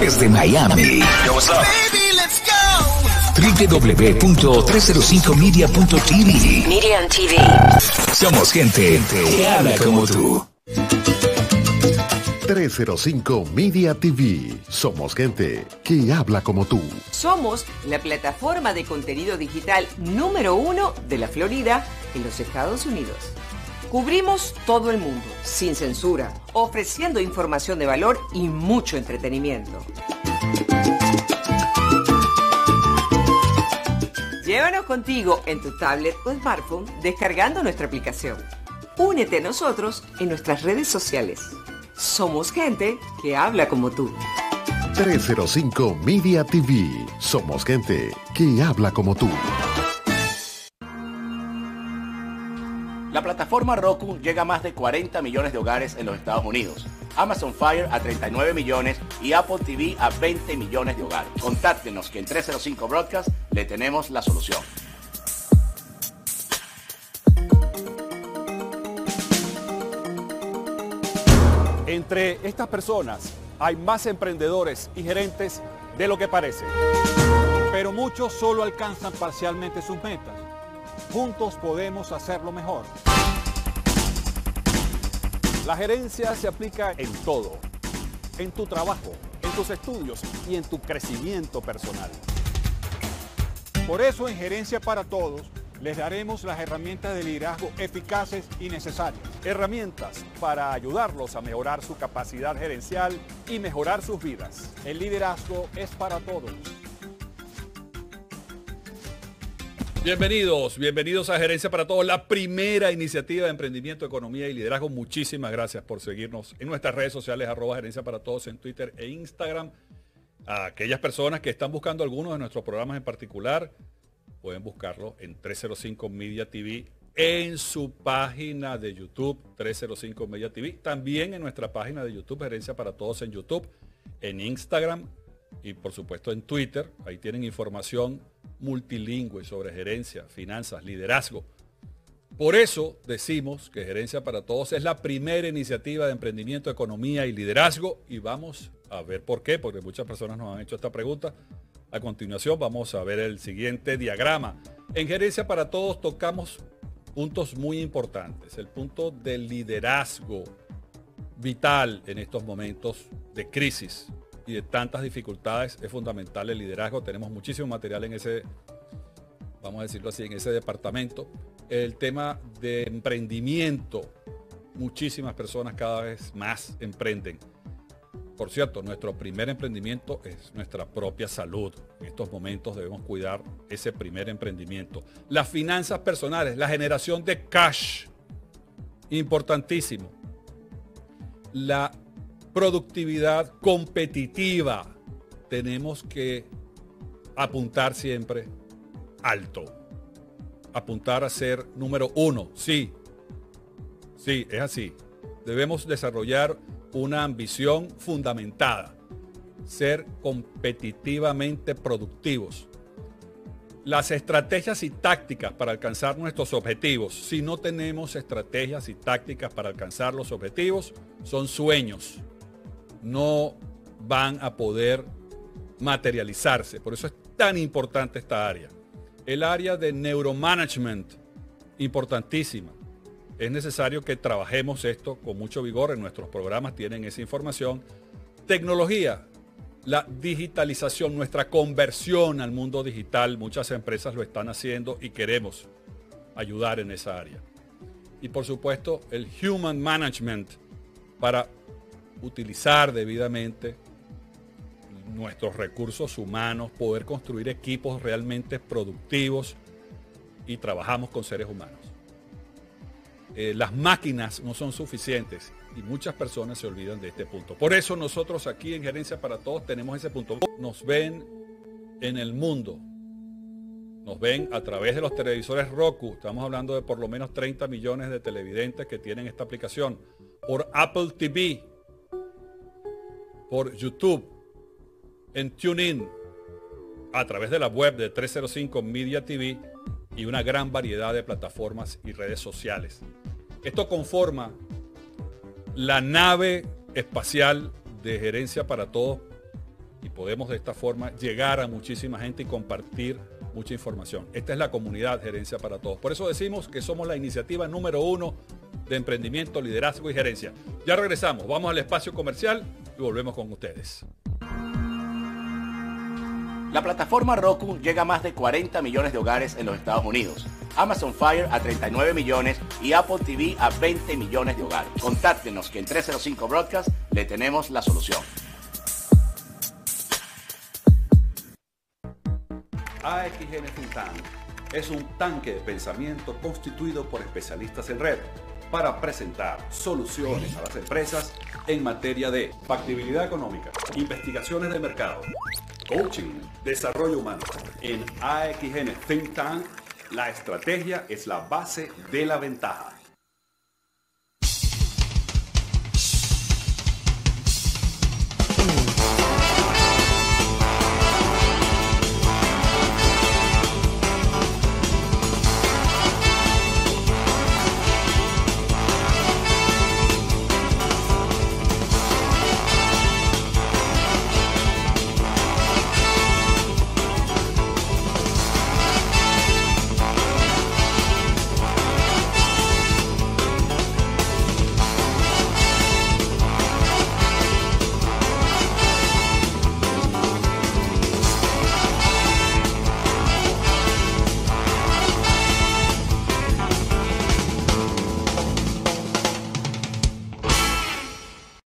desde Miami. www.305media.tv. Media TV. Somos gente que habla como tú. 305 Media TV. Somos gente que habla como tú. Somos la plataforma de contenido digital número 1 de la Florida en los Estados Unidos. Cubrimos todo el mundo, sin censura, ofreciendo información de valor y mucho entretenimiento. Llévanos contigo en tu tablet o smartphone descargando nuestra aplicación. Únete a nosotros en nuestras redes sociales. Somos gente que habla como tú. 305 Media TV. Somos gente que habla como tú. La plataforma Roku llega a más de 40 millones de hogares en los Estados Unidos. Amazon Fire a 39 millones y Apple TV a 20 millones de hogares. Contáctenos que en 305 Broadcast le tenemos la solución. Entre estas personas hay más emprendedores y gerentes de lo que parece. Pero muchos solo alcanzan parcialmente sus metas. Juntos podemos hacerlo mejor. La gerencia se aplica en todo. En tu trabajo, en tus estudios y en tu crecimiento personal. Por eso en Gerencia para Todos les daremos las herramientas de liderazgo eficaces y necesarias. Herramientas para ayudarlos a mejorar su capacidad gerencial y mejorar sus vidas. El liderazgo es para todos. Bienvenidos a Gerencia para Todos, la primera iniciativa de emprendimiento, economía y liderazgo. Muchísimas gracias por seguirnos en nuestras redes sociales, @Gerencia para Todos en Twitter e Instagram. A aquellas personas que están buscando algunos de nuestros programas en particular, pueden buscarlo en 305 Media TV, en su página de YouTube, 305 Media TV. También en nuestra página de YouTube, Gerencia para Todos en YouTube, en Instagram y por supuesto en Twitter. Ahí tienen información multilingüe sobre gerencia, finanzas, liderazgo. Por eso decimos que Gerencia para Todos es la primera iniciativa de emprendimiento, economía y liderazgo. Y vamos a ver por qué, porque muchas personas nos han hecho esta pregunta. A continuación vamos a ver el siguiente diagrama. En Gerencia para Todos tocamos puntos muy importantes. El punto del liderazgo vital en estos momentos de crisis y de tantas dificultades es fundamental el liderazgo. Tenemos muchísimo material en ese, vamos a decirlo así, en ese departamento. El tema de emprendimiento. Muchísimas personas cada vez más emprenden. Por cierto, nuestro primer emprendimiento es nuestra propia salud. En estos momentos debemos cuidar ese primer emprendimiento. Las finanzas personales, la generación de cash, importantísimo. La productividad competitiva, tenemos que apuntar siempre alto. Apuntar a ser número 1, sí, es así. Debemos desarrollar una ambición fundamentada, ser competitivamente productivos. Las estrategias y tácticas para alcanzar nuestros objetivos. Si no tenemos estrategias y tácticas para alcanzar los objetivos, son sueños. No van a poder materializarse. Por eso es tan importante esta área. El área de neuromanagement, importantísima. Es necesario que trabajemos esto con mucho vigor. En nuestros programas tienen esa información. Tecnología, la digitalización, nuestra conversión al mundo digital. Muchas empresas lo están haciendo y queremos ayudar en esa área. Y por supuesto, el human management para utilizar debidamente nuestros recursos humanos, poder construir equipos realmente productivos y trabajamos con seres humanos. Las máquinas no son suficientes y muchas personas se olvidan de este punto. Por eso nosotros aquí en Gerencia para Todos tenemos ese punto. Nos ven en el mundo. Nos ven a través de los televisores Roku. Estamos hablando de por lo menos 30 millones de televidentes que tienen esta aplicación. Por Apple TV. Por YouTube. En TuneIn. A través de la web de 305 Media TV. Y una gran variedad de plataformas y redes sociales. Esto conforma la nave espacial de Gerencia para Todos y podemos de esta forma llegar a muchísima gente y compartir mucha información. Esta es la comunidad Gerencia para Todos. Por eso decimos que somos la iniciativa número 1 de emprendimiento, liderazgo y gerencia. Ya regresamos, vamos al espacio comercial y volvemos con ustedes. La plataforma Roku llega a más de 40 millones de hogares en los Estados Unidos. Amazon Fire a 39 millones y Apple TV a 20 millones de hogares. Contáctenos que en 305 Broadcast le tenemos la solución. AXGN Fintan es un tanque de pensamiento constituido por especialistas en red para presentar soluciones a las empresas en materia de factibilidad económica, investigaciones de mercado, coaching, desarrollo humano. En AXGN Fintan, la estrategia es la base de la ventaja.